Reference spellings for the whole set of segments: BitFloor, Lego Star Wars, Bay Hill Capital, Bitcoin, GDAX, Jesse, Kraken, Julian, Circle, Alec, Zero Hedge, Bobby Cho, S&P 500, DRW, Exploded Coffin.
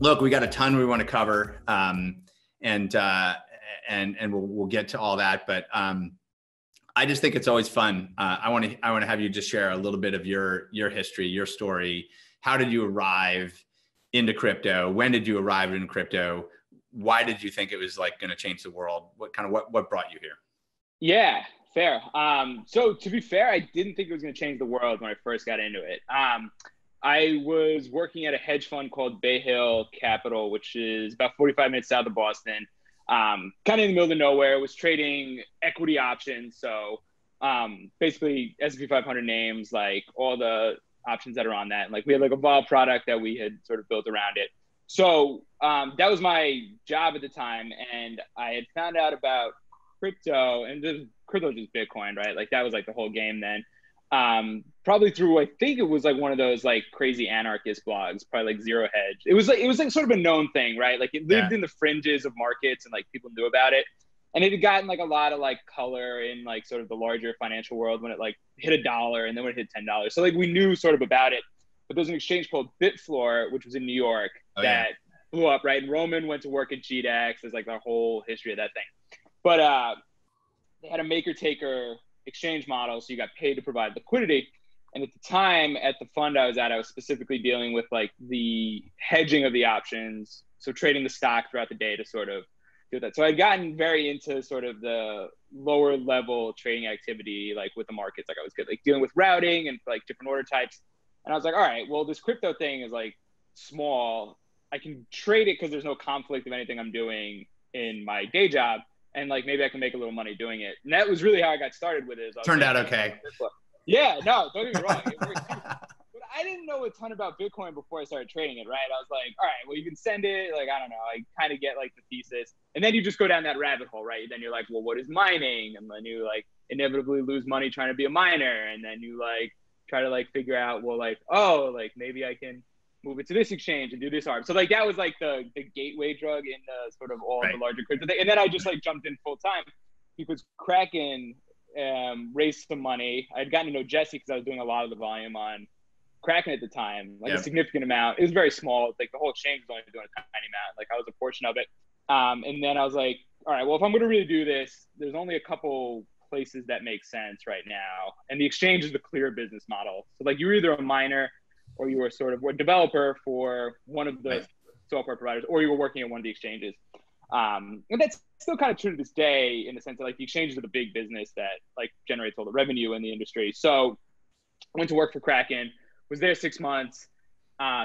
look, we got a ton we want to cover, and we'll get to all that. But I just think it's always fun. I want to have you just share a little bit of your history, your story. How did you arrive into crypto? When did you arrive in crypto? Why did you think it was like going to change the world? What brought you here? Yeah, fair. So to be fair, I didn't think it was going to change the world when I first got into it. I was working at a hedge fund called Bay Hill Capital, which is about 45 minutes south of Boston, kind of in the middle of nowhere. It was trading equity options. So basically S&P 500 names, like all the options that are on that. And like we had like a vol product that we had sort of built around it. So that was my job at the time. And I had found out about crypto, and crypto was just Bitcoin, right? Like that was like the whole game then. Probably through, I think it was like one of those like crazy anarchist blogs, probably like Zero Hedge. It was like sort of a known thing, right? Like it lived in the fringes of markets and like people knew about it. And it had gotten like a lot of like color in like sort of the larger financial world when it like hit $1 and then when it hit $10. So like we knew sort of about it, but there was an exchange called BitFloor, which was in New York blew up, right? And Roman went to work at GDAX. There's like the whole history of that thing. But they had a maker taker exchange model. So you got paid to provide liquidity. And at the time at the fund I was at, I was specifically dealing with like the hedging of the options. So trading the stock throughout the day to sort of do that. So I'd gotten very into sort of the lower level trading activity, like with the markets. Like I was good, like dealing with routing and like different order types. And I was like, all right, well, this crypto thing is like small. I can trade it because there's no conflict of anything I'm doing in my day job. And like, maybe I can make a little money doing it. And that was really how I got started with it. Turned out okay. Yeah, no, don't get me wrong. It worked too. But I didn't know a ton about Bitcoin before I started trading it, right? I was like, all right, well, you can send it. Like, I don't know. I kind of get like the thesis. And then you just go down that rabbit hole, right? Then you're like, well, what is mining? And then you like inevitably lose money trying to be a miner. And then you like try to like figure out, well, like, oh, like maybe I can move it to this exchange and do this arm. So like that was like the gateway drug in the sort of all the larger crypto thing. And then I just like jumped in full time because Kraken raised some money. I'd gotten to know Jesse because I was doing a lot of the volume on Kraken at the time, like a significant amount. It was very small. Like the whole exchange was only doing a tiny amount. Like I was a portion of it. And then I was like, all right, well, if I'm going to really do this, there's only a couple places that make sense right now. And the exchange is the clear business model. So like you're either a miner or you were sort of a developer for one of the software providers, or you were working at one of the exchanges. And that's still kind of true to this day in the sense that like the exchanges are the big business that like generates all the revenue in the industry. So I went to work for Kraken, was there 6 months.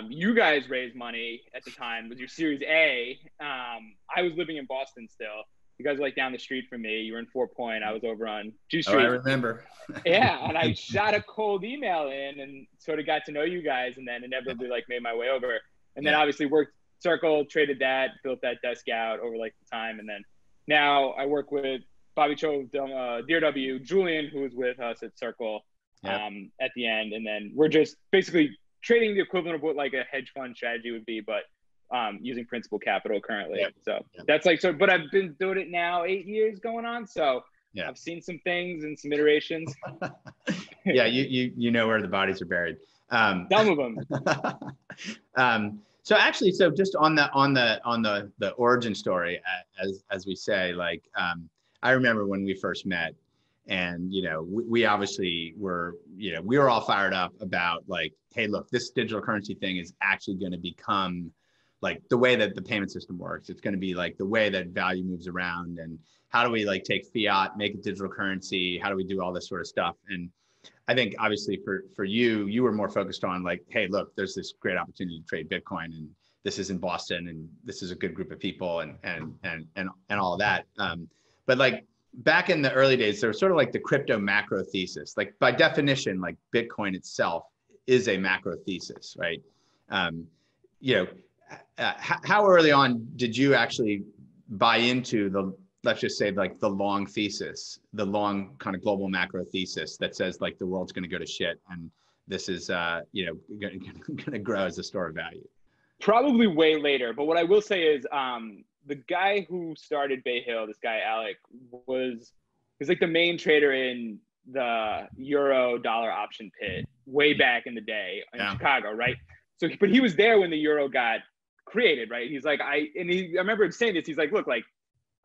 You guys raised money at the time with your Series A. I was living in Boston still. You guys were like down the street from me. You were in Four Point. I was over on G Street. Oh, I remember. Yeah, and I shot a cold email in and sort of got to know you guys, and then inevitably like made my way over. And then obviously worked Circle, traded that, built that desk out over like the time. And then now I work with Bobby Cho, DRW, Julian, who was with us at Circle at the end. And then we're just basically trading the equivalent of what like a hedge fund strategy would be, but using principal capital currently. That's like, so, but I've been doing it now 8 years going on. So I've seen some things and some iterations. You know where the bodies are buried. Some of them. So actually, so just on the origin story, as we say, like, I remember when we first met and, you know, we obviously were, you know, we were all fired up about like, hey, look, this digital currency thing is actually going to become like the way that the payment system works. It's going to be like the way that value moves around, and how do we like take fiat, make it digital currency? How do we do all this sort of stuff? And I think obviously for you, you were more focused on like, hey, look, there's this great opportunity to trade Bitcoin, and this is in Boston, and this is a good group of people, and all that. But like back in the early days, there was sort of like the crypto macro thesis. Like by definition, like Bitcoin itself is a macro thesis, right? You know, how early on did you actually buy into the, let's just say like the long thesis, the long kind of global macro thesis that says like the world's going to go to shit and this is, you know, going to grow as a store of value? Probably way later. But what I will say is the guy who started Bay Hill, this guy, Alec, was like the main trader in the euro dollar option pit way back in the day in Chicago, right? So, but he was there when the euro got created, right? He's like, I remember him saying this. He's like, look, like,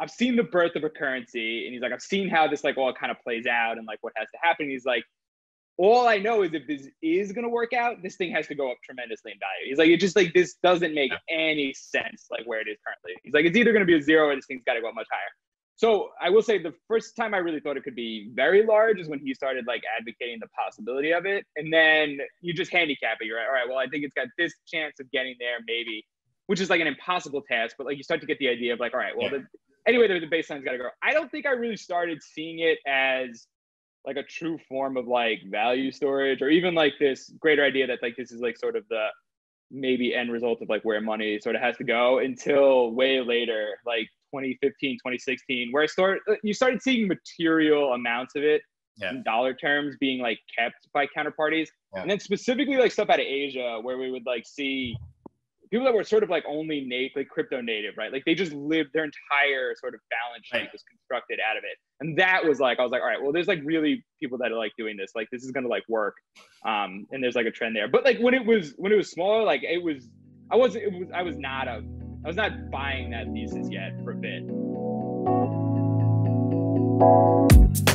I've seen the birth of a currency, and he's like, I've seen how this like all kind of plays out and like what has to happen. He's like, all I know is if this is going to work out, this thing has to go up tremendously in value. He's like, it just like, this doesn't make any sense, like where it is currently. He's like, it's either going to be a zero or this thing's got to go up much higher. So I will say the first time I really thought it could be very large is when he started like advocating the possibility of it. And then you just handicap it. You're like, all right, well, I think it's got this chance of getting there maybe, which is like an impossible task, but like you start to get the idea of like, all right, well, anyway, the baseline's got to go. I don't think I really started seeing it as like a true form of like value storage, or even like this greater idea that like this is like sort of the maybe end result of like where money sort of has to go until way later, like 2015, 2016, where you started seeing material amounts of it in dollar terms being like kept by counterparties. Yeah. And then specifically like stuff out of Asia where we would like see people that were sort of like only like crypto native, right? Like they just lived, their entire sort of balance sheet was constructed out of it. And that was like, I was like, all right, well, there's like really people that are like doing this. Like this is gonna like work. And there's like a trend there. But like when it was smaller, like I was not buying that thesis yet for a bit.